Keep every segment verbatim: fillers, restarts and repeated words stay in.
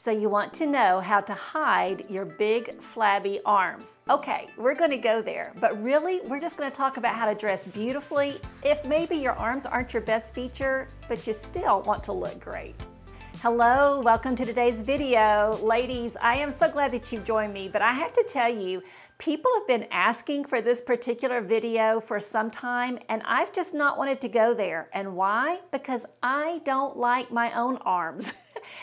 So you want to know how to hide your big flabby arms. Okay, we're gonna go there, but really we're just gonna talk about how to dress beautifully if maybe your arms aren't your best feature, but you still want to look great. Hello, welcome to today's video. Ladies, I am so glad that you've joined me, but I have to tell you, people have been asking for this particular video for some time, and I've just not wanted to go there. And why? Because I don't like my own arms.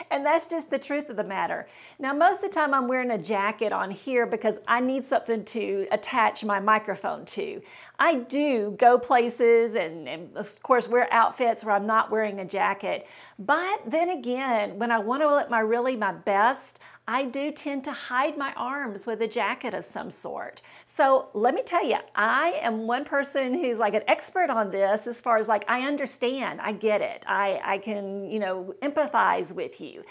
And that's just the truth of the matter. Now, most of the time I'm wearing a jacket on here because I need something to attach my microphone to. I do go places and, and of course, wear outfits where I'm not wearing a jacket. But then again, when I want to look my really my best, I do tend to hide my arms with a jacket of some sort. So let me tell you, I am one person who's like an expert on this as far as like, I understand, I get it. I, I can, you know, empathize with you.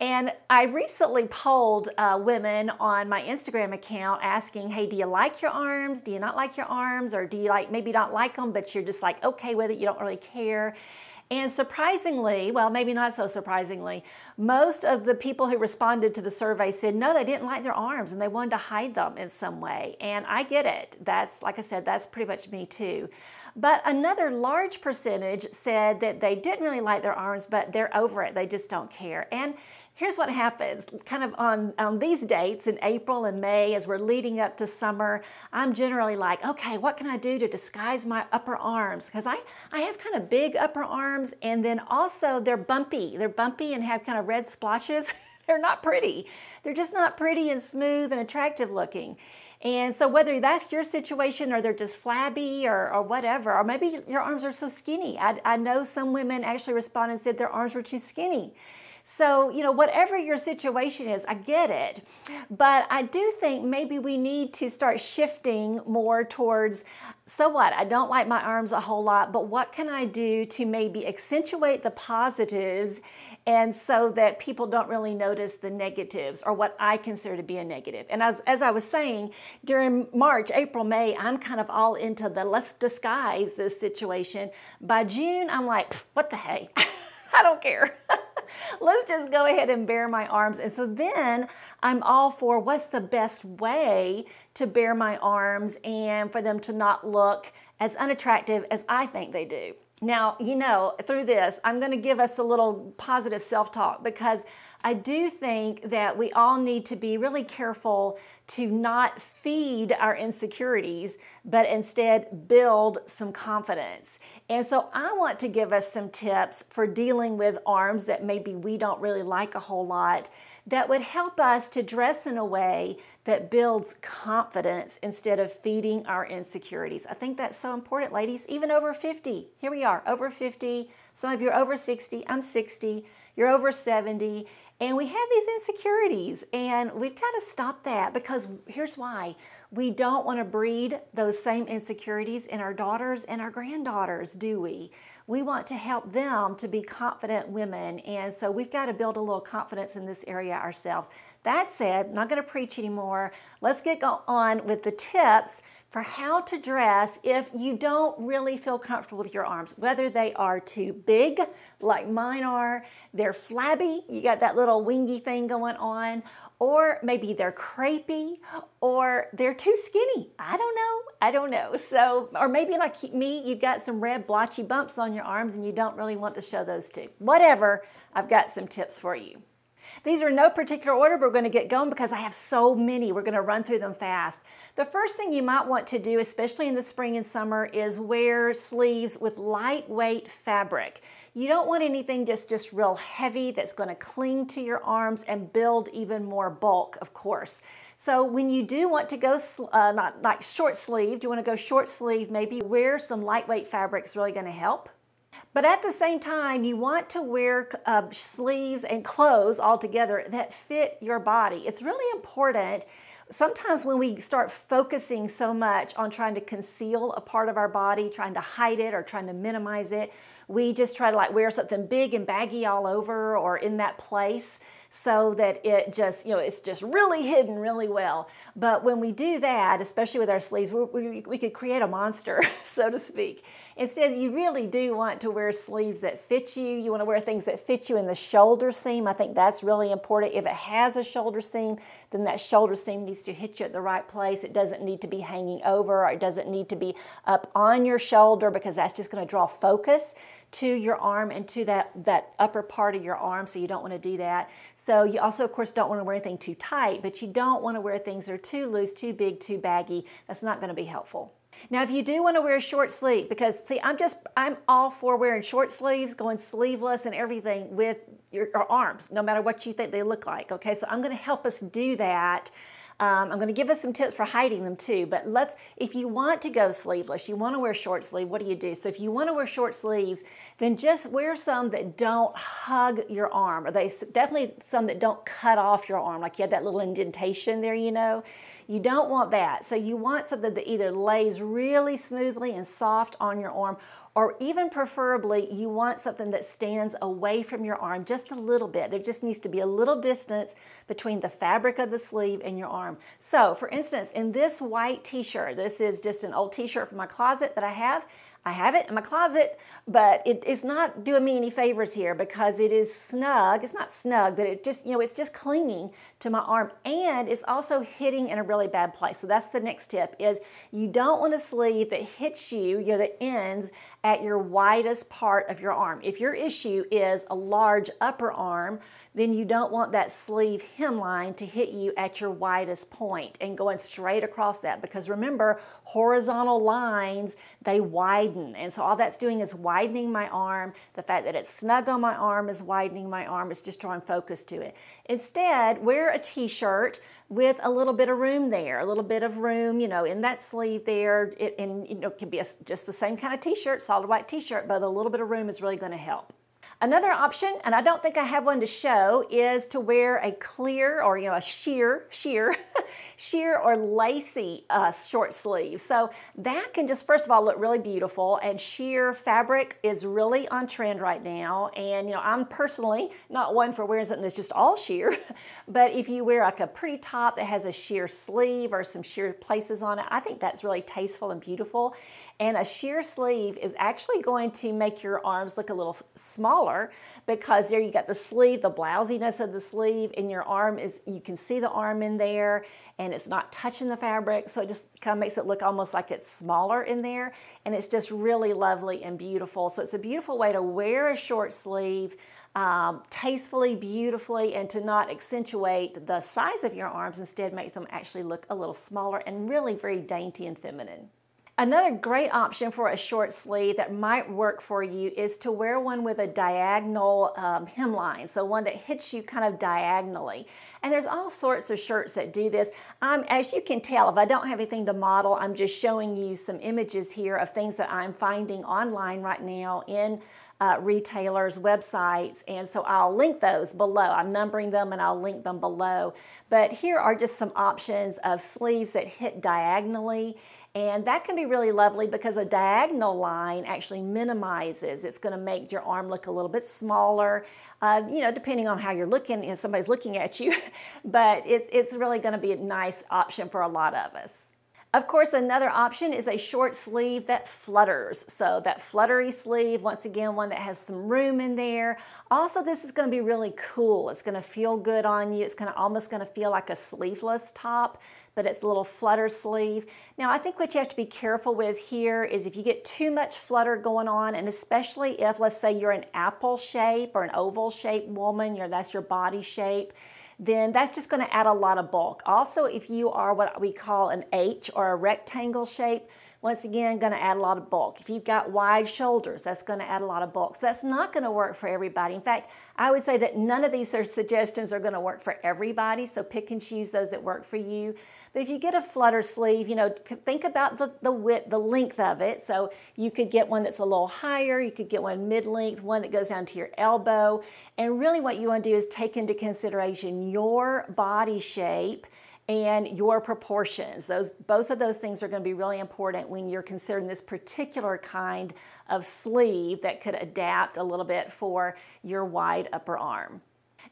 And I recently polled uh, women on my Instagram account asking, hey, do you like your arms? Do you not like your arms? Or do you like, maybe not like them, but you're just like, okay with it, you don't really care. And surprisingly, well, maybe not so surprisingly, most of the people who responded to the survey said, no, they didn't like their arms and they wanted to hide them in some way. And I get it. That's, like I said, that's pretty much me too. But another large percentage said that they didn't really like their arms, but they're over it. They just don't care. And here's what happens kind of on, on these dates in April and May as we're leading up to summer. I'm generally like, okay, what can I do to disguise my upper arms? Because I, I have kind of big upper arms and then also they're bumpy. They're bumpy and have kind of red splotches. They're not pretty. They're just not pretty and smooth and attractive looking. And so whether that's your situation or they're just flabby or, or whatever, or maybe your arms are so skinny. I, I know some women actually responded and said their arms were too skinny. So, you know, whatever your situation is, I get it. But I do think maybe we need to start shifting more towards, so what? I don't like my arms a whole lot, but what can I do to maybe accentuate the positives and so that people don't really notice the negatives or what I consider to be a negative? And as, as I was saying, during March, April, May, I'm kind of all into the let's disguise this situation. By June, I'm like, what the hey? I don't care. Let's just go ahead and bare my arms. And so then I'm all for what's the best way to bare my arms and for them to not look as unattractive as I think they do. Now, you know, through this, I'm going to give us a little positive self-talk because I do think that we all need to be really careful to not feed our insecurities, but instead build some confidence. And so I want to give us some tips for dealing with arms that maybe we don't really like a whole lot that would help us to dress in a way that builds confidence instead of feeding our insecurities. I think that's so important, ladies, even over fifty. Here we are, over fifty. Some of you are over sixty, I'm sixty, you're over seventy, and we have these insecurities, and we've got to stop that because here's why. We don't want to breed those same insecurities in our daughters and our granddaughters, do we? We want to help them to be confident women, and so we've got to build a little confidence in this area ourselves. That said, I'm not going to preach anymore. Let's get on with the tips for how to dress if you don't really feel comfortable with your arms, whether they are too big, like mine are, they're flabby, you got that little wingy thing going on, or maybe they're crepey, or they're too skinny. I don't know, I don't know. So, or maybe like me, you've got some red blotchy bumps on your arms and you don't really want to show those too. Whatever, I've got some tips for you. These are in no particular order, but we're going to get going because I have so many. We're going to run through them fast. The first thing you might want to do, especially in the spring and summer, is wear sleeves with lightweight fabric. You don't want anything just, just real heavy that's going to cling to your arms and build even more bulk, of course. So when you do want to go, uh, not like short sleeved, you want to go short sleeve, maybe wear some lightweight fabric is really going to help. But at the same time, you want to wear uh, sleeves and clothes altogether that fit your body. It's really important. Sometimes when we start focusing so much on trying to conceal a part of our body, trying to hide it or trying to minimize it, we just try to like wear something big and baggy all over or in that place. so that it just, you know, it's just really hidden really well. But when we do that, especially with our sleeves, we, we, we could create a monster, so to speak. Instead, you really do want to wear sleeves that fit you. You want to wear things that fit you in the shoulder seam. I think that's really important. If it has a shoulder seam, then that shoulder seam needs to hit you at the right place. It doesn't need to be hanging over, or it doesn't need to be up on your shoulder, because that's just going to draw focus to your arm and to that, that upper part of your arm, so you don't want to do that. So you also, of course, don't want to wear anything too tight, but you don't want to wear things that are too loose, too big, too baggy. That's not going to be helpful. Now, if you do want to wear a short sleeve, because see, I'm just, I'm all for wearing short sleeves, going sleeveless and everything with your, your arms, no matter what you think they look like, okay? So I'm going to help us do that. Um, I'm going to give us some tips for hiding them too, but let's, if you want to go sleeveless, you want to wear short sleeve, what do you do? So if you want to wear short sleeves, then just wear some that don't hug your arm, or they definitely some that don't cut off your arm, like you had that little indentation there, you know, you don't want that. So you want something that either lays really smoothly and soft on your arm, or even preferably, you want something that stands away from your arm just a little bit. There just needs to be a little distance between the fabric of the sleeve and your arm. So, for instance, in this white t-shirt, this is just an old t-shirt from my closet that I have. I have it in my closet, but it is not doing me any favors here because it is snug. It's not snug, but it just, you know, it's just clinging to my arm, and it's also hitting in a really bad place. So that's the next tip, is you don't want a sleeve that hits you, you know, that ends at your widest part of your arm. If your issue is a large upper arm, then you don't want that sleeve hemline to hit you at your widest point and going straight across that, because remember, horizontal lines, they widen. And so all that's doing is widening my arm. The fact that it's snug on my arm is widening my arm. It's just drawing focus to it. Instead, wear a t-shirt with a little bit of room there, a little bit of room, you know, in that sleeve there. It, and, you know, it can be a, just the same kind of t-shirt, solid white t-shirt, but a little bit of room is really going to help. Another option, and I don't think I have one to show, is to wear a clear or, you know, a sheer, sheer, sheer or lacy uh, short sleeve. So that can just, first of all, look really beautiful, and sheer fabric is really on trend right now. And, you know, I'm personally not one for wearing something that's just all sheer, but if you wear like a pretty top that has a sheer sleeve or some sheer places on it, I think that's really tasteful and beautiful. And a sheer sleeve is actually going to make your arms look a little smaller, because there you got the sleeve, the blousiness of the sleeve, and your arm is, you can see the arm in there, and it's not touching the fabric, so it just kind of makes it look almost like it's smaller in there, and it's just really lovely and beautiful. So it's a beautiful way to wear a short sleeve, um, tastefully, beautifully, and to not accentuate the size of your arms, instead make them actually look a little smaller and really very dainty and feminine. Another great option for a short sleeve that might work for you is to wear one with a diagonal um, hemline, so one that hits you kind of diagonally. And there's all sorts of shirts that do this. Um, as you can tell, if I don't have anything to model, I'm just showing you some images here of things that I'm finding online right now in Uh, retailers' websites, and so I'll link those below. I'm numbering them and I'll link them below. But here are just some options of sleeves that hit diagonally, and that can be really lovely because a diagonal line actually minimizes. It's going to make your arm look a little bit smaller, uh, you know, depending on how you're looking, if somebody's looking at you, but it's, it's really going to be a nice option for a lot of us. Of course, another option is a short sleeve that flutters. So that fluttery sleeve, once again, one that has some room in there. Also, this is going to be really cool. It's going to feel good on you. It's going to almost going to feel like a sleeveless top, but it's a little flutter sleeve. Now, I think what you have to be careful with here is if you get too much flutter going on, and especially if, let's say, you're an apple shape or an oval shape woman, you're, that's your body shape, then that's just going to add a lot of bulk. Also, if you are what we call an H or a rectangle shape, once again, going to add a lot of bulk. If you've got wide shoulders, that's going to add a lot of bulk. So that's not going to work for everybody. In fact, I would say that none of these suggestions are going to work for everybody, so pick and choose those that work for you. But if you get a flutter sleeve, you know, think about the, the width, the length of it. So you could get one that's a little higher, you could get one mid-length, one that goes down to your elbow. And really what you want to do is take into consideration your body shape and your proportions. Those, both of those things are going to be really important when you're considering this particular kind of sleeve that could adapt a little bit for your wide upper arm.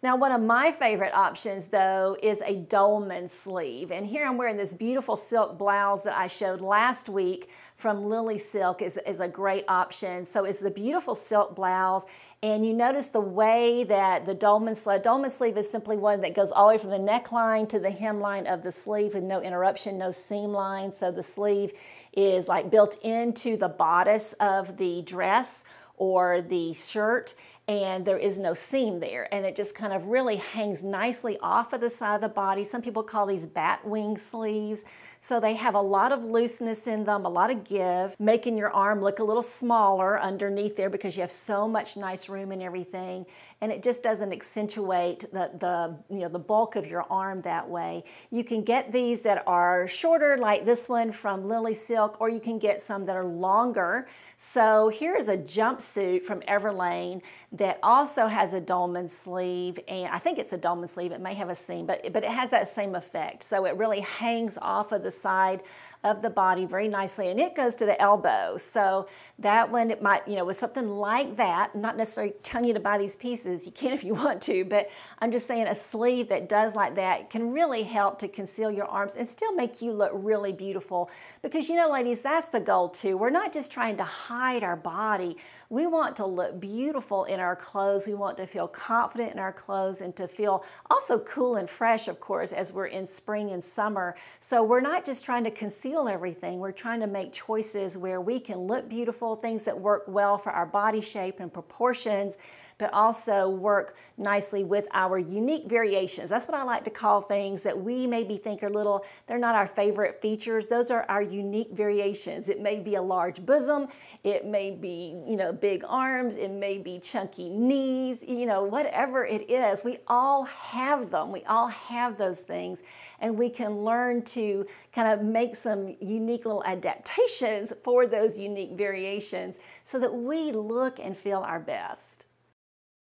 Now, one of my favorite options though is a dolman sleeve, and here I'm wearing this beautiful silk blouse that I showed last week from Lily Silk is, is a great option. So it's a beautiful silk blouse, and you notice the way that the dolman sleeve, dolman sleeve is simply one that goes all the way from the neckline to the hemline of the sleeve with no interruption, no seam line. So the sleeve is like built into the bodice of the dress or the shirt, and there is no seam there, and it just kind of really hangs nicely off of the side of the body. Some people call these bat wing sleeves. So they have a lot of looseness in them, a lot of give, making your arm look a little smaller underneath there because you have so much nice room and everything. And it just doesn't accentuate the, the, you know, the bulk of your arm that way. You can get these that are shorter like this one from Lily Silk, or you can get some that are longer. So here's a jumpsuit from Everlane that also has a dolman sleeve, and I think it's a dolman sleeve, it may have a seam, but, but it has that same effect. So it really hangs off of the side of the body very nicely, and it goes to the elbow. So that one, it might, you know, with something like that, I'm not necessarily telling you to buy these pieces, you can if you want to, but I'm just saying a sleeve that does like that can really help to conceal your arms and still make you look really beautiful. Because you know, ladies, that's the goal too. We're not just trying to hide our body. We want to look beautiful in our clothes. We want to feel confident in our clothes and to feel also cool and fresh, of course, as we're in spring and summer. So we're not just trying to conceal everything. We're trying to make choices where we can look beautiful, things that work well for our body shape and proportions, but also work nicely with our unique variations. That's what I like to call things that we maybe think are little, they're not our favorite features. Those are our unique variations. It may be a large bosom, it may be, you know, big arms, it may be chunky knees, you know, whatever it is. We all have them. We all have those things, and we can learn to kind of make some unique little adaptations for those unique variations so that we look and feel our best.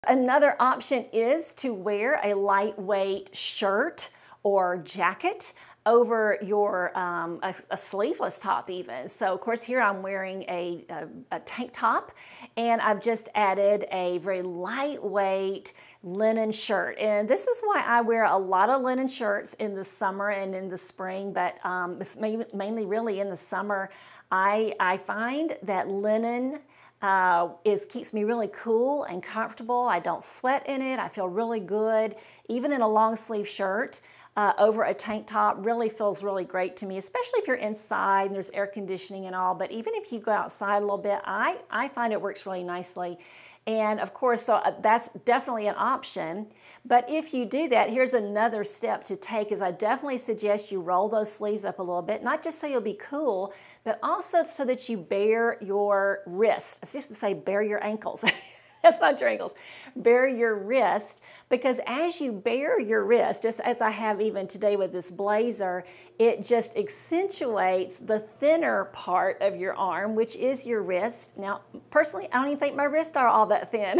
Another option is to wear a lightweight shirt or jacket over your um, a, a sleeveless top even. So of course here I'm wearing a, a, a tank top, and I've just added a very lightweight linen shirt. And this is why I wear a lot of linen shirts in the summer and in the spring, but um, mainly really in the summer. I, I find that linen Uh, it keeps me really cool and comfortable. I don't sweat in it. I feel really good. Even in a long sleeve shirt uh, over a tank top really feels really great to me, especially if you're inside and there's air conditioning and all. But even if you go outside a little bit, I, I find it works really nicely. And of course, so that's definitely an option. But if you do that, here's another step to take is I definitely suggest you roll those sleeves up a little bit, not just so you'll be cool, but also so that you bare your wrist. I was supposed to say bare your ankles. That's not your ankles. Bare your wrist, because as you bare your wrist, just as I have even today with this blazer, it just accentuates the thinner part of your arm, which is your wrist. Now, personally, I don't even think my wrists are all that thin,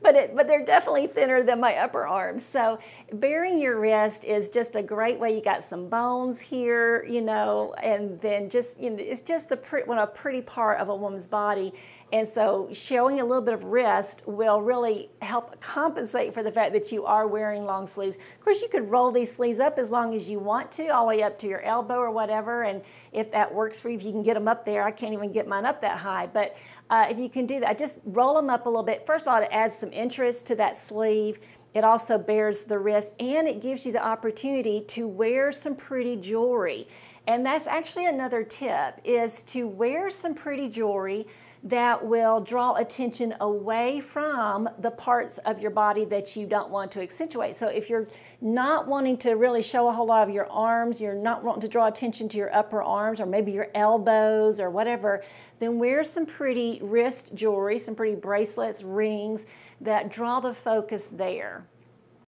but it, but they're definitely thinner than my upper arm. So baring your wrist is just a great way. You got some bones here, you know, and then just, you know, it's just the pre, well, a pretty part of a woman's body. And so showing a little bit of wrist will really help compensate for the fact that you are wearing long sleeves. Of course, you could roll these sleeves up as long as you want to, all the way up to your elbow or whatever. And if that works for you, if you can get them up there, I can't even get mine up that high. But uh, if you can do that, just roll them up a little bit. First of all, it adds some interest to that sleeve. It also bares the wrist, and it gives you the opportunity to wear some pretty jewelry. And that's actually another tip, is to wear some pretty jewelry that will draw attention away from the parts of your body that you don't want to accentuate. So if you're not wanting to really show a whole lot of your arms, you're not wanting to draw attention to your upper arms or maybe your elbows or whatever, then wear some pretty wrist jewelry, some pretty bracelets, rings that draw the focus there.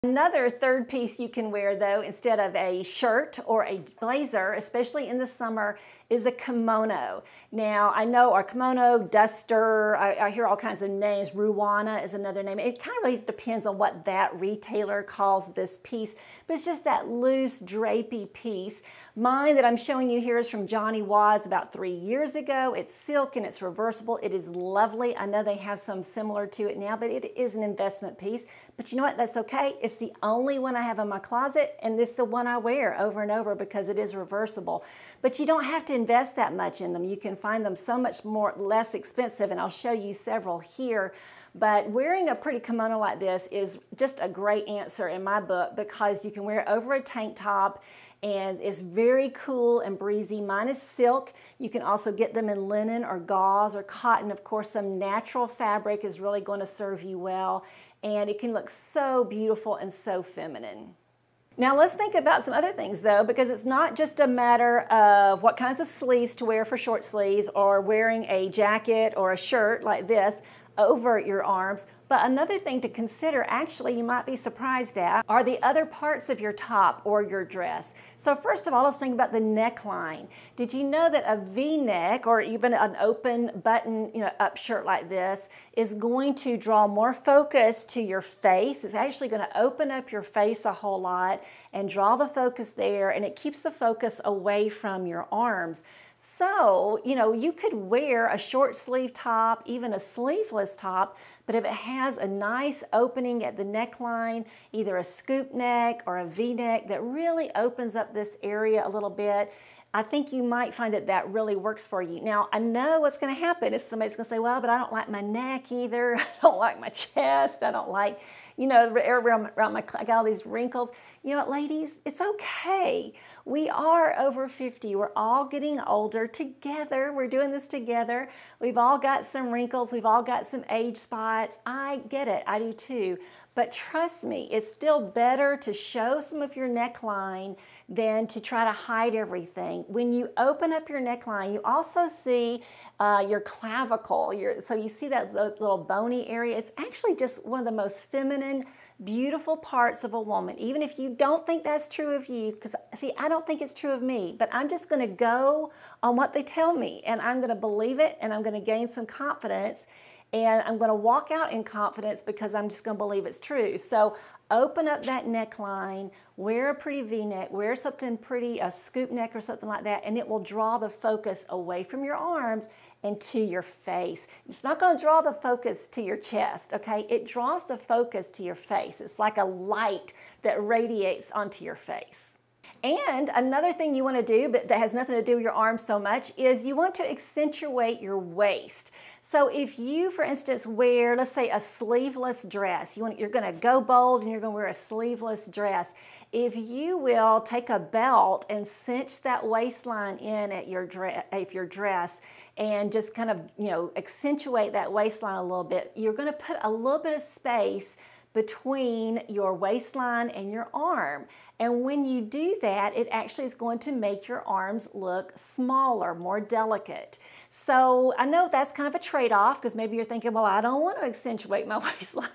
Another third piece you can wear though, instead of a shirt or a blazer, especially in the summer, is a kimono. Now, I know our kimono, duster, I, I hear all kinds of names. Ruana is another name. It kind of really depends on what that retailer calls this piece, but it's just that loose, drapey piece. Mine that I'm showing you here is from Johnny Waz about three years ago. It's silk and it's reversible. It is lovely. I know they have some similar to it now, but it is an investment piece. But you know what? That's okay. It's the only one I have in my closet, and this is the one I wear over and over because it is reversible. But you don't have to invest that much in them. You can find them so much more less expensive, and I'll show you several here. But wearing a pretty kimono like this is just a great answer in my book because you can wear it over a tank top and it's very cool and breezy. Mine is silk. You can also get them in linen or gauze or cotton. Of course, some natural fabric is really going to serve you well, and it can look so beautiful and so feminine. Now let's think about some other things though, because it's not just a matter of what kinds of sleeves to wear for short sleeves or wearing a jacket or a shirt like this over your arms. But another thing to consider, actually you might be surprised at, are the other parts of your top or your dress. So first of all, let's think about the neckline. Did you know that a V-neck or even an open button, you know, up shirt like this is going to draw more focus to your face? It's actually going to open up your face a whole lot and draw the focus there, and it keeps the focus away from your arms. So, you know, you could wear a short sleeve top, even a sleeveless top, but if it has a nice opening at the neckline, either a scoop neck or a V-neck that really opens up this area a little bit, I think you might find that that really works for you. Now, I know what's going to happen is somebody's going to say, well, but I don't like my neck either. I don't like my chest. I don't like, you know, around, around my, I got all these wrinkles. You know what, ladies? It's okay. We are over fifty. We're all getting older together. We're doing this together. We've all got some wrinkles. We've all got some age spots. I get it. I do too. But trust me, it's still better to show some of your neckline than to try to hide everything. When you open up your neckline, you also see uh, your clavicle. Your, so you see that little bony area. It's actually just one of the most feminine, beautiful parts of a woman. Even if you don't think that's true of you, because see, I don't think it's true of me, but I'm just going to go on what they tell me, and I'm going to believe it, and I'm going to gain some confidence. And I'm going to walk out in confidence because I'm just going to believe it's true. So open up that neckline, wear a pretty V-neck, wear something pretty, a scoop neck or something like that, and it will draw the focus away from your arms and to your face. It's not going to draw the focus to your chest, okay? It draws the focus to your face. It's like a light that radiates onto your face. And another thing you want to do, but that has nothing to do with your arms so much, is you want to accentuate your waist. So if you, for instance, wear, let's say, a sleeveless dress, you want, you're going to go bold and you're going to wear a sleeveless dress. If you will take a belt and cinch that waistline in at your, dre at your dress and just kind of, you know, accentuate that waistline a little bit, you're going to put a little bit of space between your waistline and your arm. And when you do that, it actually is going to make your arms look smaller, more delicate. So I know that's kind of a trade-off because maybe you're thinking, well, I don't want to accentuate my waistline.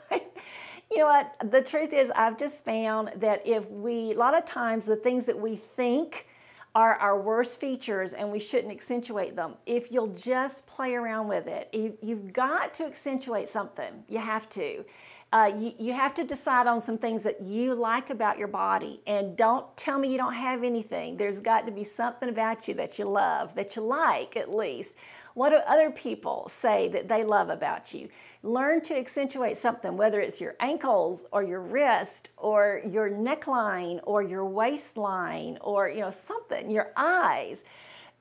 You know what? The truth is I've just found that if we, a lot of times the things that we think are our worst features and we shouldn't accentuate them. If you'll just play around with it, you, you've got to accentuate something. You have to. Uh, you, you have to decide on some things that you like about your body, and don't tell me you don't have anything. There's got to be something about you that you love, that you like at least. What do other people say that they love about you? Learn to accentuate something, whether it's your ankles or your wrist or your neckline or your waistline or, you know, something, your eyes.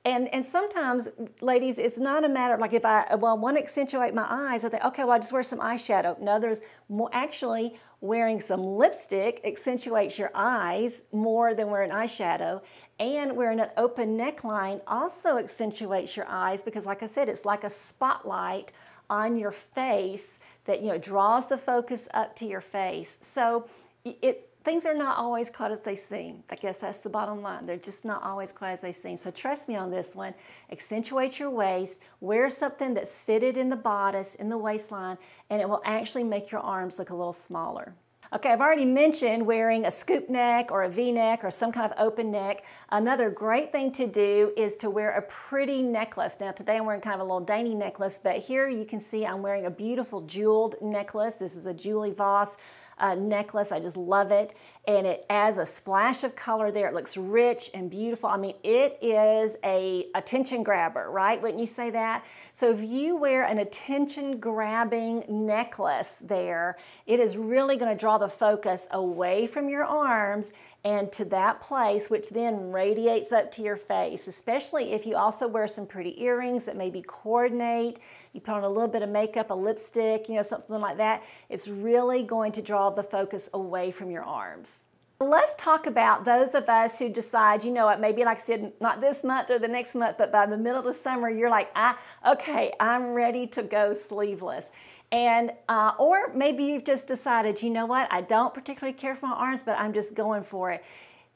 And, and sometimes, ladies, it's not a matter of like if I, well, I want to accentuate my eyes, I think, okay, well, I just wear some eyeshadow. No, there's more, actually wearing some lipstick accentuates your eyes more than wearing eyeshadow. And wearing an open neckline also accentuates your eyes because, like I said, it's like a spotlight on your face that, you know, draws the focus up to your face. So it... Things are not always quite as they seem. I guess that's the bottom line. They're just not always quite as they seem. So trust me on this one. Accentuate your waist. Wear something that's fitted in the bodice, in the waistline, and it will actually make your arms look a little smaller. Okay, I've already mentioned wearing a scoop neck or a V-neck or some kind of open neck. Another great thing to do is to wear a pretty necklace. Now today I'm wearing kind of a little dainty necklace, but here you can see I'm wearing a beautiful jeweled necklace. This is a Julie Voss uh, necklace. I just love it. And it adds a splash of color there. It looks rich and beautiful. I mean, it is a attention grabber, right? Wouldn't you say that? So if you wear an attention grabbing necklace there, it is really going to draw the focus away from your arms and to that place, which then radiates up to your face, especially if you also wear some pretty earrings that maybe coordinate. You put on a little bit of makeup, a lipstick, you know, something like that. It's really going to draw the focus away from your arms. Let's talk about those of us who decide, you know what, maybe like I said, not this month or the next month, but by the middle of the summer, you're like, ah, okay, I'm ready to go sleeveless. And, uh, or maybe you've just decided, you know what, I don't particularly care for my arms, but I'm just going for it.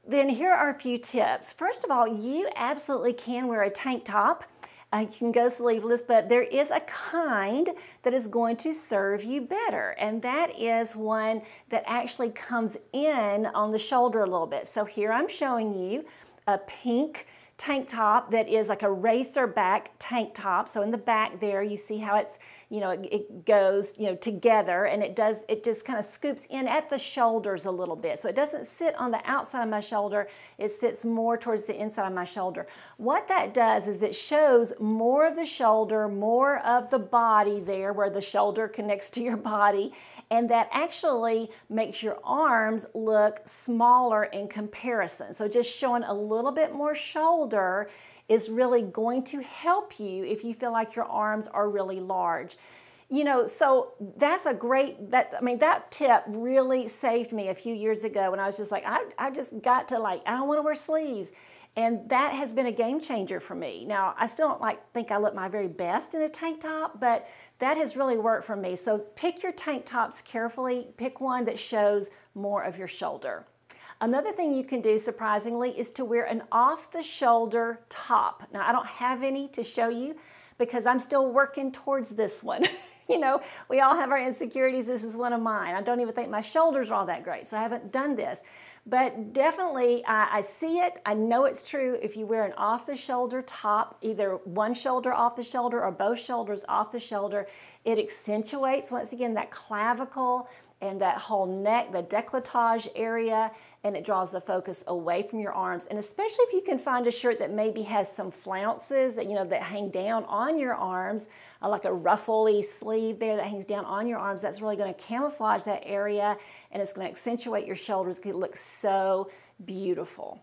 Then here are a few tips. First of all, you absolutely can wear a tank top. Uh, you can go sleeveless, but there is a kind that is going to serve you better, and that is one that actually comes in on the shoulder a little bit. So here I'm showing you a pink tank top that is like a racer back tank top. So in the back there, you see how it's, you know, it, it goes, you know, together, and it does, it just kind of scoops in at the shoulders a little bit. So it doesn't sit on the outside of my shoulder. It sits more towards the inside of my shoulder. What that does is it shows more of the shoulder, more of the body there where the shoulder connects to your body. And that actually makes your arms look smaller in comparison. So just showing a little bit more shoulder is really going to help you if you feel like your arms are really large. You know, so that's a great, that, I mean, that tip really saved me a few years ago when I was just like, I, I just got to like, I don't want to wear sleeves. And that has been a game changer for me. Now, I still don't like think I look my very best in a tank top, but that has really worked for me. So pick your tank tops carefully. Pick one that shows more of your shoulder. Another thing you can do, surprisingly, is to wear an off-the-shoulder top. Now, I don't have any to show you because I'm still working towards this one. You know, we all have our insecurities. This is one of mine. I don't even think my shoulders are all that great, so I haven't done this. But definitely, I, I see it. I know it's true. If you wear an off-the-shoulder top, either one shoulder off the shoulder or both shoulders off the shoulder, it accentuates, once again, that clavicle and that whole neck, the décolletage area, and it draws the focus away from your arms. And especially if you can find a shirt that maybe has some flounces that, you know, that hang down on your arms, like a ruffly sleeve there that hangs down on your arms, that's really gonna camouflage that area, and it's gonna accentuate your shoulders. It looks so beautiful.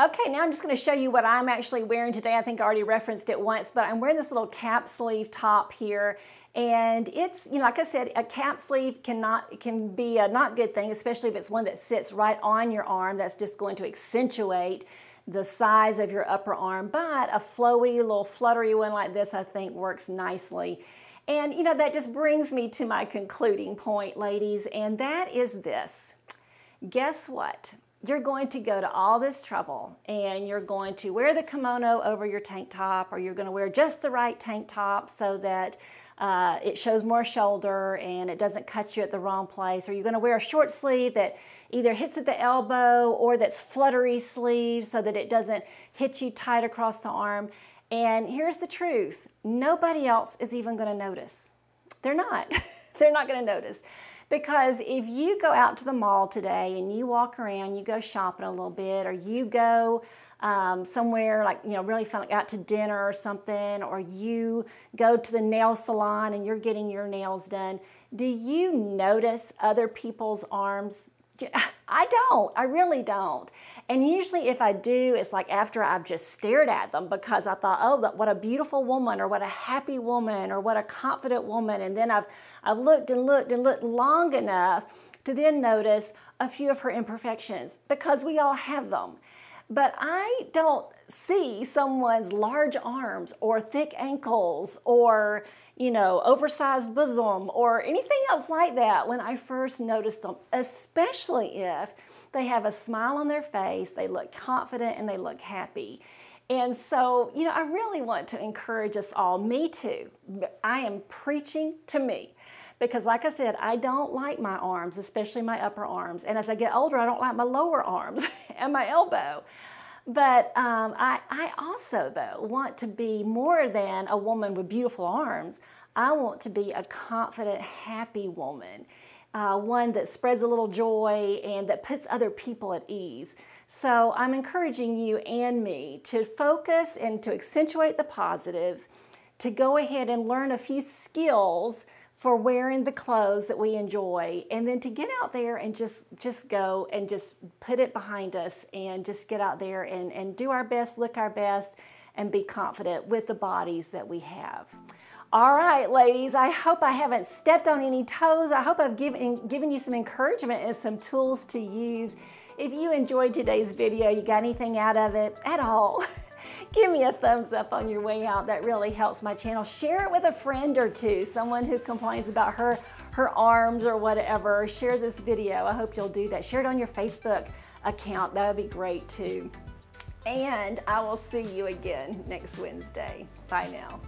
Okay, now I'm just gonna show you what I'm actually wearing today. I think I already referenced it once, but I'm wearing this little cap sleeve top here. And it's, you know, like I said, a cap sleeve cannot, can be a not good thing, especially if it's one that sits right on your arm. That's just going to accentuate the size of your upper arm. But a flowy, little fluttery one like this, I think works nicely. And, you know, that just brings me to my concluding point, ladies, and that is this. Guess what? You're going to go to all this trouble and you're going to wear the kimono over your tank top, or you're going to wear just the right tank top so that uh, it shows more shoulder and it doesn't cut you at the wrong place, or you're going to wear a short sleeve that either hits at the elbow or that's fluttery sleeve so that it doesn't hit you tight across the arm. And here's the truth. Nobody else is even going to notice. They're not. They're not going to notice. Because if you go out to the mall today and you walk around, you go shopping a little bit, or you go um, somewhere like, you know, really fun, like out to dinner or something, or you go to the nail salon and you're getting your nails done, do you notice other people's arms? I don't. I really don't. And usually if I do, it's like after I've just stared at them because I thought, oh, what a beautiful woman, or what a happy woman, or what a confident woman. And then I've, I've looked and looked and looked long enough to then notice a few of her imperfections, because we all have them. But I don't see someone's large arms or thick ankles or, you know, oversized bosom or anything else like that when I first notice them, especially if they have a smile on their face, they look confident, and they look happy. And so, you know, I really want to encourage us all, me too. I am preaching to me, because like I said, I don't like my arms, especially my upper arms. And as I get older, I don't like my lower arms and my elbow. But um, I, I also, though, want to be more than a woman with beautiful arms. I want to be a confident, happy woman, uh, one that spreads a little joy and that puts other people at ease. So I'm encouraging you and me to focus and to accentuate the positives, to go ahead and learn a few skills for wearing the clothes that we enjoy, and then to get out there and just, just go and just put it behind us and just get out there and, and do our best, look our best, and be confident with the bodies that we have. All right, ladies, I hope I haven't stepped on any toes. I hope I've given, given you some encouragement and some tools to use. If you enjoyed today's video, you got anything out of it at all, give me a thumbs up on your way out. That really helps my channel. Share it with a friend or two, someone who complains about her, her arms or whatever. Share this video. I hope you'll do that. Share it on your Facebook account. That would be great too. And I will see you again next Wednesday. Bye now.